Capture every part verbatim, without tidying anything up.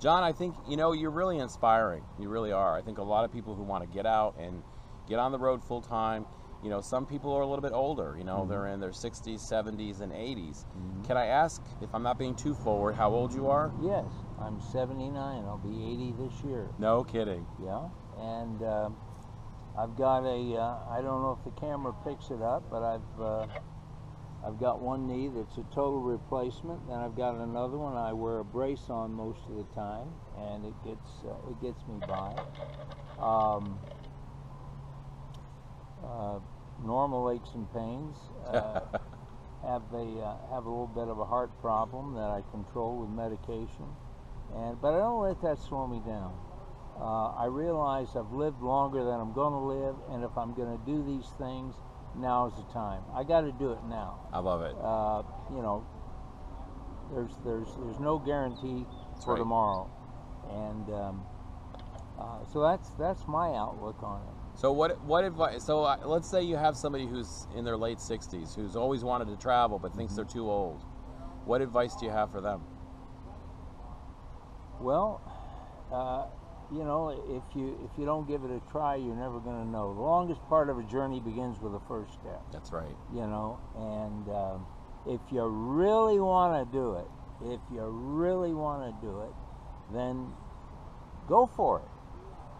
John, I think, you know, you're really inspiring. You really are. I think a lot of people who want to get out and get on the road full time, you know, some people are a little bit older, you know, mm-hmm. they're in their sixties, seventies, and eighties. Mm-hmm. Can I ask, if I'm not being too forward, how old you are? Yes, I'm seventy-nine. I'll be eighty this year. No kidding. Yeah, and uh, I've got a, uh, I don't know if the camera picks it up, but I've, uh, I've got one knee that's a total replacement, and I've got another one I wear a brace on most of the time, and it gets, uh, it gets me by. Um, Uh, normal aches and pains. Uh, have a uh, have a little bit of a heart problem that I control with medication, and but I don't let that slow me down. Uh, I realize I've lived longer than I'm going to live, and if I'm going to do these things, now is the time. I got to do it now. I love it. Uh, you know, there's there's there's no guarantee that's for right. tomorrow, and um, uh, so that's that's my outlook on it. So what what advice? So uh, let's say you have somebody who's in their late sixties who's always wanted to travel but thinks mm-hmm. they're too old. What advice do you have for them? Well, uh, you know, if you if you don't give it a try, you're never going to know. The longest part of a journey begins with the first step. That's right. You know, and um, if you really want to do it, if you really want to do it, then go for it.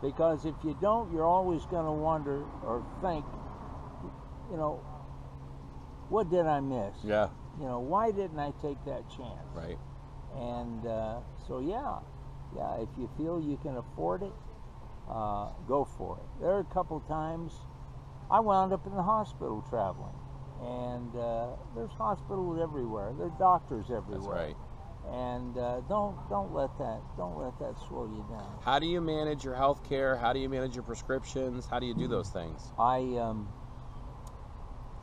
Because if you don't, you're always going to wonder or think, you know, what did I miss? Yeah. You know, why didn't I take that chance? Right. And uh, so, yeah, yeah, if you feel you can afford it, uh, go for it. There are a couple times I wound up in the hospital traveling. And uh, there's hospitals everywhere. There are doctors everywhere. That's right. And uh, don't don't let that don't let that slow you down. How do you manage your health care? How do you manage your prescriptions? How do you do those things? I um,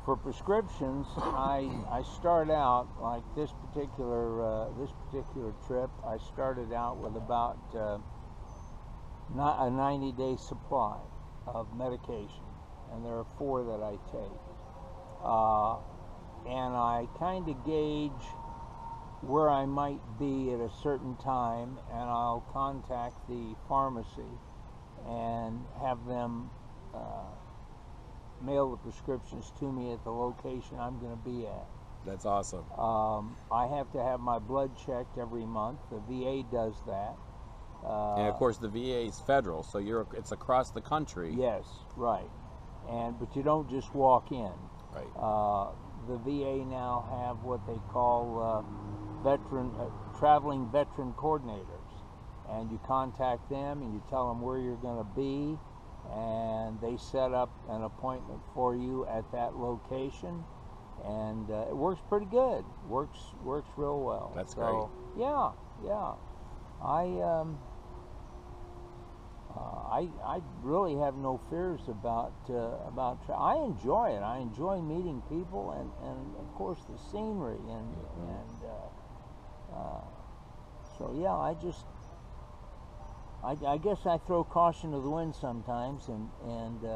for prescriptions, I I start out like this particular uh, this particular trip. I started out with about uh, not a ninety day supply of medication, and there are four that I take, uh, and I kind of gauge where I might be at a certain time, and I'll contact the pharmacy and have them uh, mail the prescriptions to me at the location I'm going to be at. That's awesome. Um, I have to have my blood checked every month. The V A does that. Uh, and of course the V A is federal, so you're it's across the country. Yes, right. And but you don't just walk in. Right. Uh, the V A now have what they call uh, veteran uh, traveling veteran coordinators, and you contact them and you tell them where you're going to be, and they set up an appointment for you at that location, and uh, it works pretty good. Works works real well. That's so, great. Yeah, yeah. I um uh, I I really have no fears about uh, about. Tra I enjoy it. I enjoy meeting people, and and of course the scenery and mm-hmm. and. Uh, Uh, so yeah, I just, I, I guess I throw caution to the wind sometimes, and and uh,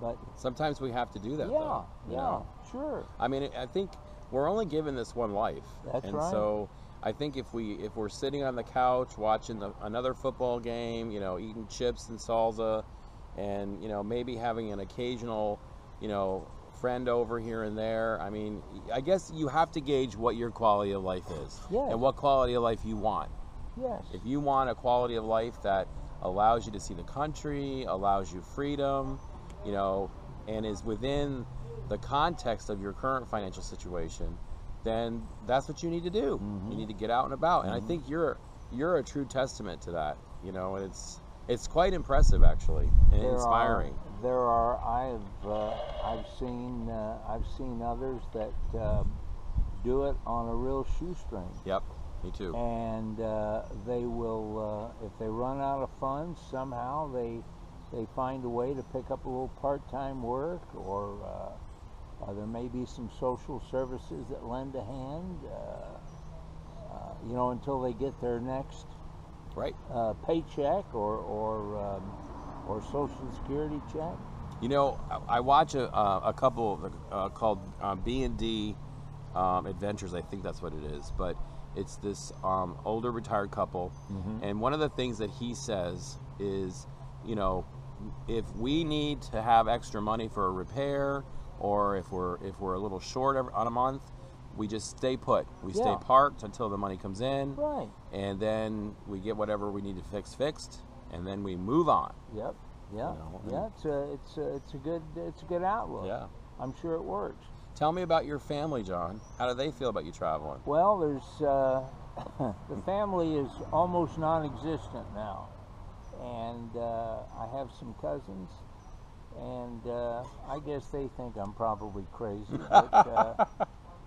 but sometimes we have to do that. Yeah, though, yeah, know? Sure. I mean, I think we're only given this one life. That's and right. And so I think if we if we're sitting on the couch watching the, another football game, you know, eating chips and salsa, and you know maybe having an occasional, you know. friend over here and there. I mean, I guess you have to gauge what your quality of life is yes. and what quality of life you want. Yes. If you want a quality of life that allows you to see the country, allows you freedom, you know, and is within the context of your current financial situation, then that's what you need to do. Mm-hmm. You need to get out and about. Mm-hmm. And I think you're you're a true testament to that, you know, and it's it's quite impressive actually and there inspiring. Are, there are I've uh, I've seen uh, I've seen others that uh, do it on a real shoestring. Yep, me too. And uh, they will uh, if they run out of funds somehow they they find a way to pick up a little part-time work, or uh, uh, there may be some social services that lend a hand. Uh, uh, you know, until they get their next right uh, paycheck or or um, or Social Security check. You know, I watch a, a couple uh, called uh, B and D um, Adventures, I think that's what it is, but It's this um, older retired couple. Mm-hmm. And one of the things that he says is, you know, if we need to have extra money for a repair, or if we're if we're a little short on a month, we just stay put. We yeah. stay parked until the money comes in. Right. And then we get whatever we need to fix fixed, and then we move on. Yep. Yeah. You know, yeah. It's a it's a, it's a good it's a good outlook. Yeah. I'm sure it works. Tell me about your family, John. How do they feel about you traveling? Well, there's uh, the family is almost non-existent now, and uh, I have some cousins, and uh, I guess they think I'm probably crazy. But, uh,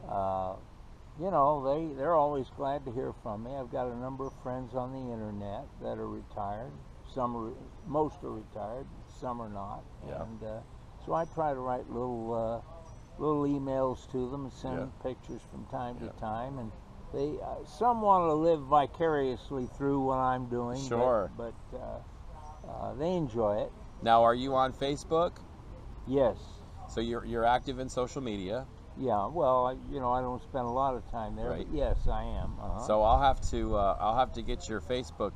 uh, you know, they they're always glad to hear from me. I've got a number of friends on the internet that are retired. Some are, most are retired. Some are not. Yeah. And uh, so I try to write little. Uh, little emails to them and send yeah. them pictures from time yeah. to time, and they uh, some want to live vicariously through what I'm doing. Sure. But, but uh, uh, they enjoy it. Now, are you on Facebook? Yes. So you're you're active in social media? Yeah. Well, I, you know, I don't spend a lot of time there. Right. But yes, I am. Uh-huh. So I'll have to uh, I'll have to get your Facebook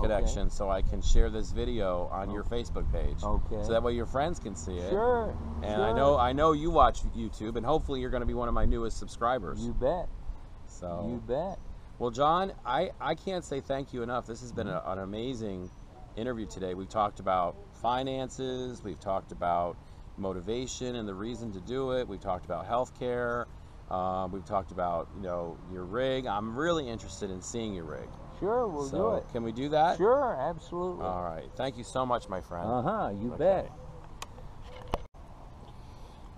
connection okay. so I can share this video on oh. your Facebook page. Okay. So that way your friends can see it. Sure. And sure. I know I know you watch YouTube, and hopefully you're going to be one of my newest subscribers. You bet. So. You bet. Well, John, I, I can't say thank you enough. This has been a, an amazing interview today. We've talked about finances. We've talked about motivation and the reason to do it. We've talked about healthcare. Um, we've talked about, you know, your rig. I'm really interested in seeing your rig. Sure, we'll so do it. Can we do that? Sure, absolutely. All right. Thank you so much, my friend. Uh-huh, you okay. bet.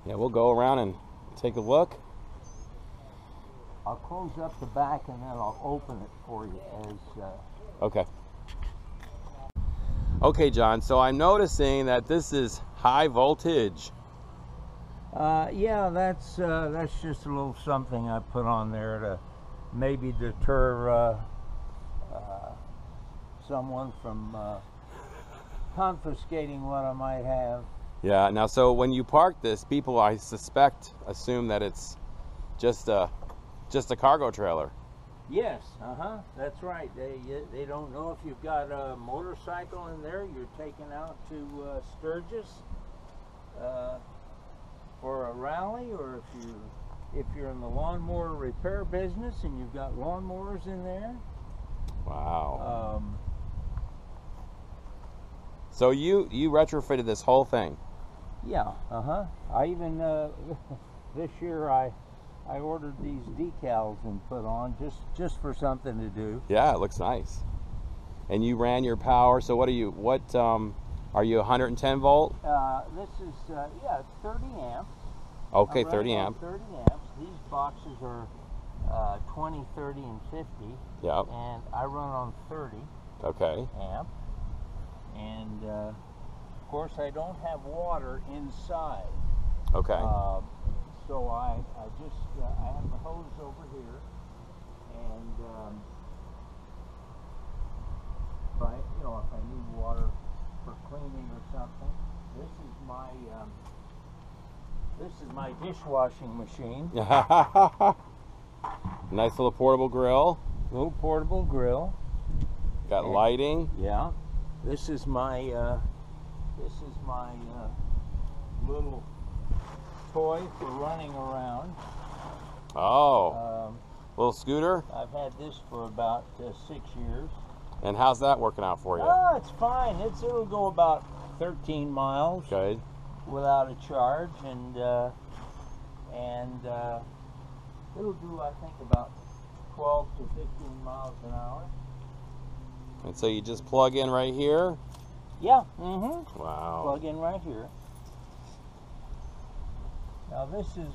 Yeah, we'll go around and take a look. I'll close up the back and then I'll open it for you as... Uh... Okay. Okay, John, so I'm noticing that this is high voltage. Uh, yeah, that's, uh, that's just a little something I put on there to maybe deter... Uh, Uh, someone from uh, confiscating what I might have. Yeah, now so when you park this, people I suspect assume that it's just a, just a cargo trailer. Yes, uh-huh, that's right. They, they don't know if you've got a motorcycle in there. You're taken out to uh, Sturgis uh, for a rally, or if, you, if you're in the lawnmower repair business and you've got lawnmowers in there. Wow. Um, so you you retrofitted this whole thing? Yeah. Uh huh. I even uh, this year I I ordered these decals and put on just just for something to do. Yeah, it looks nice. And you ran your power. So what are you? What um, are you? one hundred ten volt? Uh, this is uh, yeah, thirty amps. Okay, thirty amp. thirty amps. These boxes are. Uh, twenty, thirty, and fifty. Yep. And I run on thirty. Okay. Amp. And uh, of course, I don't have water inside. Okay. Uh, so I, I just uh, I have the hose over here, and um, if I, you know, if I need water for cleaning or something, this is my um, this is my dishwashing machine. Nice little portable grill. Little portable grill. Got and, lighting. Yeah. This is my uh, this is my uh, little toy for running around. Oh. Um, little scooter. I've had this for about uh, six years. And how's that working out for you? Oh, it's fine. It's it'll go about thirteen miles. Good. Without a charge, and uh, and. Uh, It'll do, I think, about twelve to fifteen miles an hour. And so you just plug in right here? Yeah. Mm-hmm. Wow. Plug in right here. Now this is,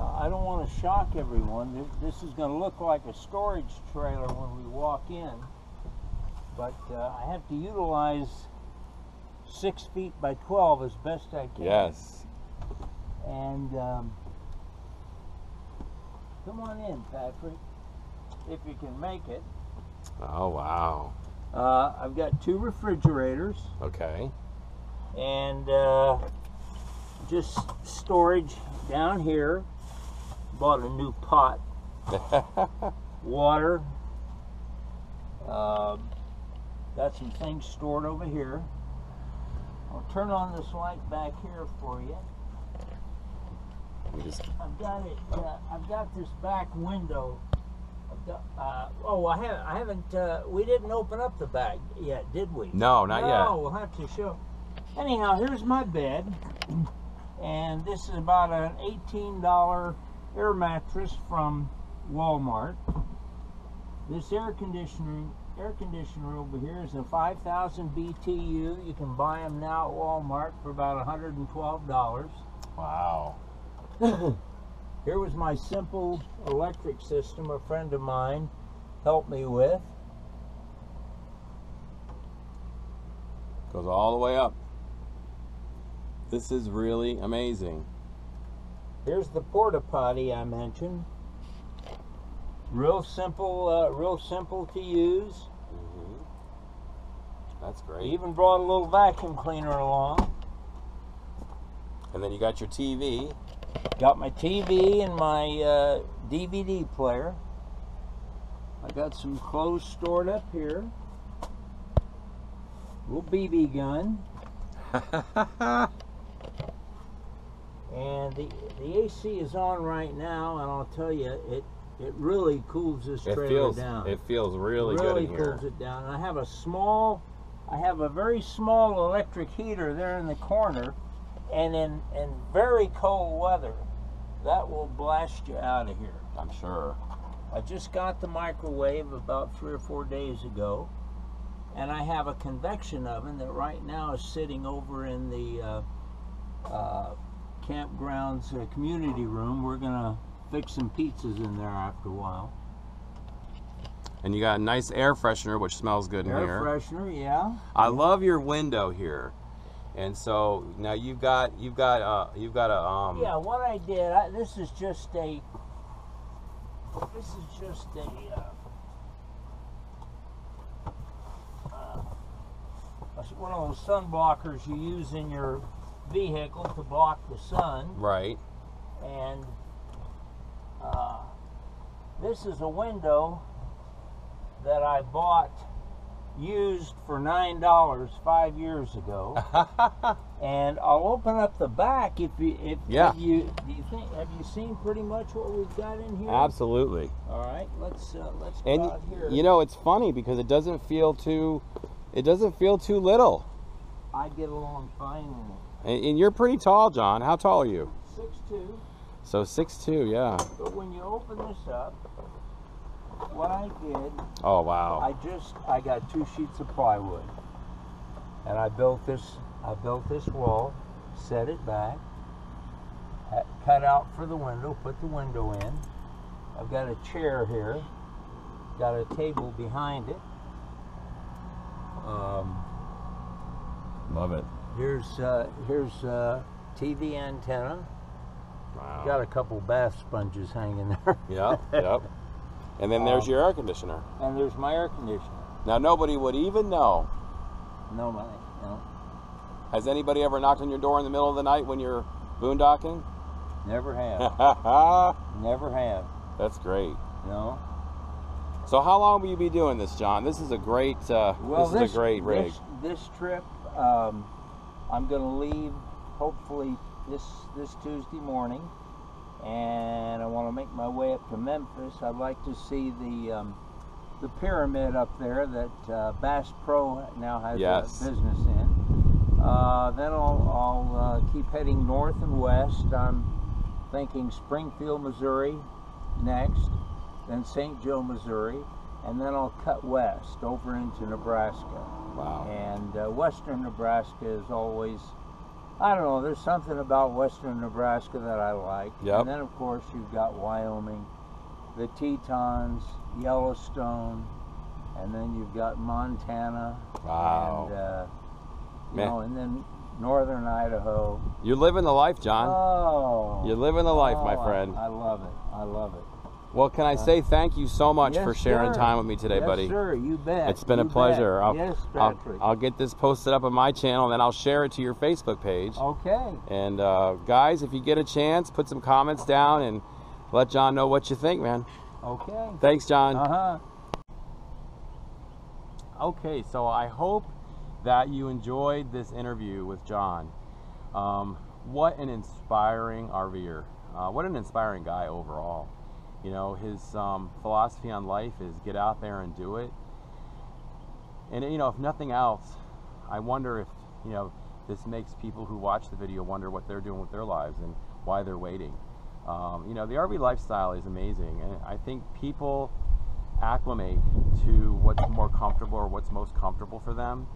uh, I don't want to shock everyone. This is going to look like a storage trailer when we walk in. But uh, I have to utilize six feet by twelve as best I can. Yes. And... Um, come on in, Patrick, if you can make it. Oh, wow. Uh, I've got two refrigerators. Okay. And uh, just storage down here. Bought a new pot water. Uh, got some things stored over here. I'll turn on this light back here for you. I've got it. Uh, I've got this back window. I've got, uh, oh, I haven't. I haven't uh, we didn't open up the back yet, did we? No, not no, yet. Oh, we'll have to show. Anyhow, here's my bed, and this is about an eighteen dollar air mattress from Walmart. This air conditioning air conditioner over here is a five thousand B T U. You can buy them now at Walmart for about one hundred twelve dollars. Wow. Here was my simple electric system a friend of mine helped me with. Goes all the way up. This is really amazing. Here's the porta potty I mentioned. Real simple, uh, real simple to use. Mm-hmm. That's great. Even brought a little vacuum cleaner along. And then you got your T V. Got my T V and my uh, D V D player. I got some clothes stored up here. Little B B gun. And the the A C is on right now, and I'll tell you, it it really cools this trailer it feels, down. It feels really, really good in here. It really cools it down. And I have a small, I have a very small electric heater there in the corner. And in, in very cold weather, that will blast you out of here. I'm sure. I just got the microwave about three or four days ago. And I have a convection oven that right now is sitting over in the uh, uh, campground's uh, community room. We're going to fix some pizzas in there after a while. And you got a nice air freshener, which smells good in here. Air freshener, yeah. I love your window here. And so now you've got you've got uh, you've got a um. Yeah, what I did. I, this is just a. This is just a. Uh, uh, one of those sun blockers you use in your vehicle to block the sun. Right. And uh, this is a window that I bought. Used for nine dollars five years ago. And I'll open up the back if you if, yeah. if you do you think have you seen pretty much what we've got in here? Absolutely. All right, let's uh, let's go and out here. You know, it's funny because it doesn't feel too it doesn't feel too little. I get along fine with it. And, and you're pretty tall, John. How tall are you? Six two. So six two, yeah. But when you open this up. What I did, oh wow, I just I got two sheets of plywood and I built this I built this wall, set it back, cut out for the window, put the window in. I've got a chair here, got a table behind it. Um, love it. Here's uh, here's uh, T V antenna. Wow. Got a couple bath sponges hanging there. Yep, yep. And then there's um, your air conditioner. And there's my air conditioner. Now nobody would even know. Nobody, no. Has anybody ever knocked on your door in the middle of the night when you're boondocking? Never have. Never have. That's great. No. So how long will you be doing this, John? This is a great. Uh, well, this, this is a great rig. This, this trip, um, I'm going to leave hopefully this this Tuesday morning. And I want to make my way up to Memphis. I'd like to see the um, the pyramid up there that uh, Bass Pro now has yes. a business in. Uh, then I'll, I'll uh, keep heading north and west. I'm thinking Springfield, Missouri next, then Saint Joe, Missouri, and then I'll cut west over into Nebraska. Wow. And uh, western Nebraska is always... I don't know, there's something about western Nebraska that I like. Yep. And then, of course, you've got Wyoming, the Tetons, Yellowstone, and then you've got Montana. Wow. And, uh, you Man. know, and then northern Idaho. You're living the life, John. Oh. You're living the life, oh, my friend. I, I love it. I love it. Well, can I uh, say thank you so much yes, for sharing sir. time with me today, yes, buddy? Yes, sir. You bet. It's been you a pleasure. I'll, yes, Patrick. I'll, I'll get this posted up on my channel, and then I'll share it to your Facebook page. Okay. And, uh, guys, if you get a chance, put some comments down and let John know what you think, man. Okay. Thanks, John. Uh-huh. Okay, so I hope that you enjoyed this interview with John. Um, what an inspiring RVer. Uh, what an inspiring guy overall. You know, his um, philosophy on life is get out there and do it. And, you know, if nothing else, I wonder if, you know, this makes people who watch the video wonder what they're doing with their lives and why they're waiting. Um, you know, the R V lifestyle is amazing, and I think people acclimate to what's more comfortable or what's most comfortable for them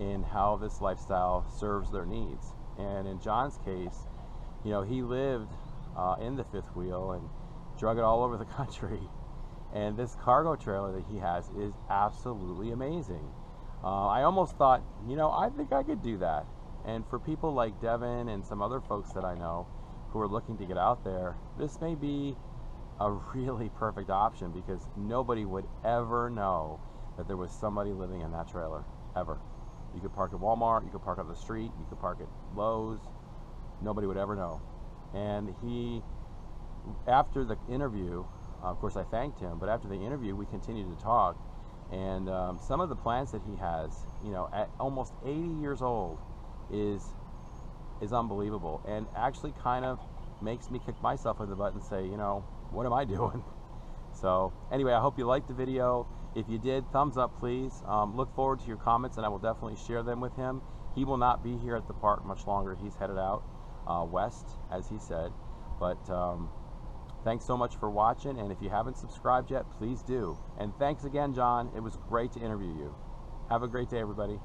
in how this lifestyle serves their needs. And in John's case, you know, he lived uh, in the fifth wheel and drug it all over the country. And this cargo trailer that he has is absolutely amazing. Uh, I almost thought, you know, I think I could do that. And for people like Devin and some other folks that I know who are looking to get out there, this may be a really perfect option, because nobody would ever know that there was somebody living in that trailer, ever. You could park at Walmart, you could park on the street, you could park at Lowe's, nobody would ever know. And he, after the interview, uh, of course I thanked him, but after the interview we continued to talk, and um, some of the plans that he has, you know, at almost eighty years old, is is unbelievable, and actually kind of makes me kick myself in the butt and say, you know, what am I doing? So anyway, I hope you liked the video. If you did, thumbs up please. Um, look forward to your comments, and I will definitely share them with him. He will not be here at the park much longer. He's headed out uh, west, as he said. But um, thanks so much for watching, and if you haven't subscribed yet, please do. And thanks again, John. It was great to interview you. Have a great day, everybody.